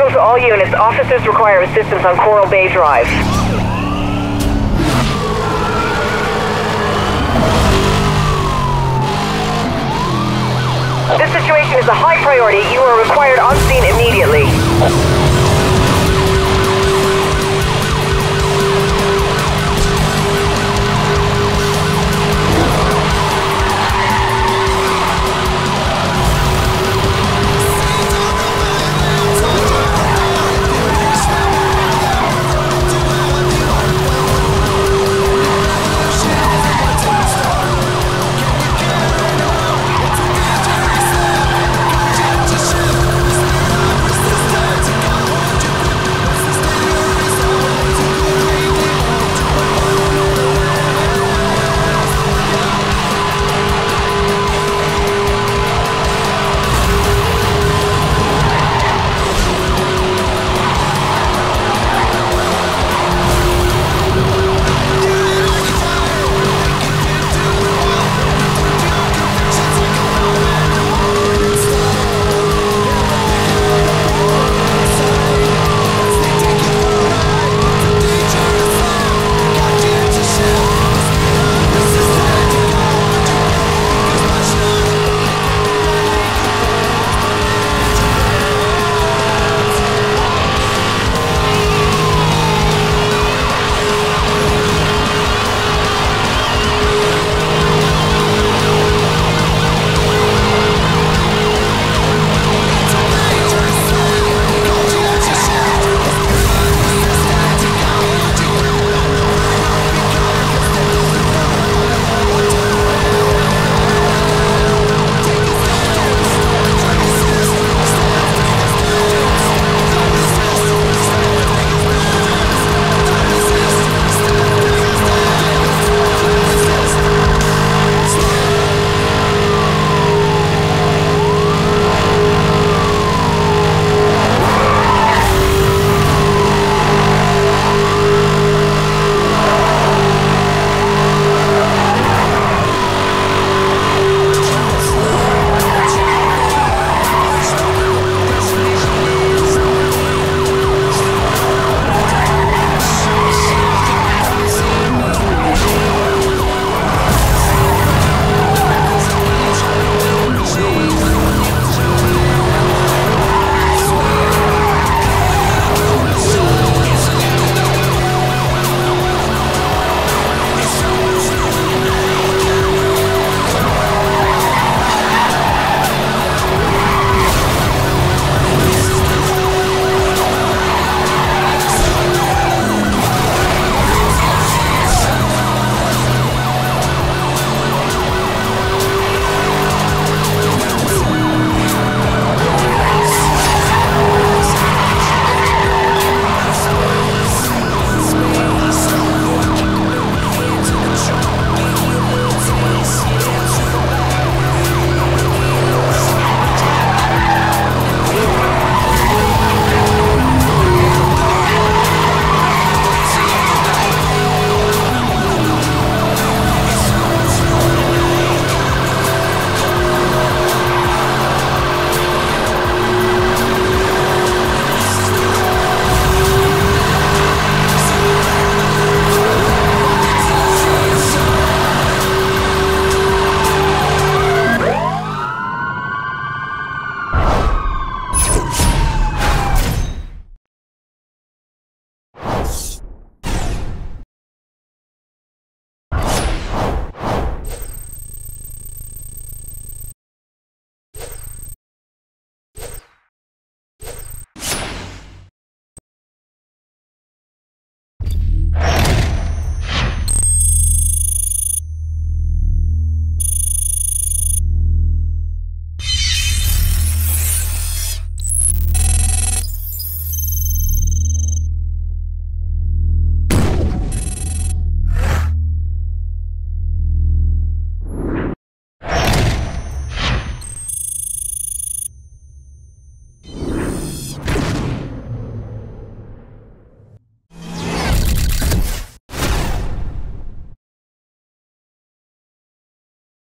Central to all units, officers require assistance on Coral Bay Drive. This situation is a high priority. You are required on scene immediately.